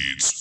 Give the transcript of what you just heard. Leads.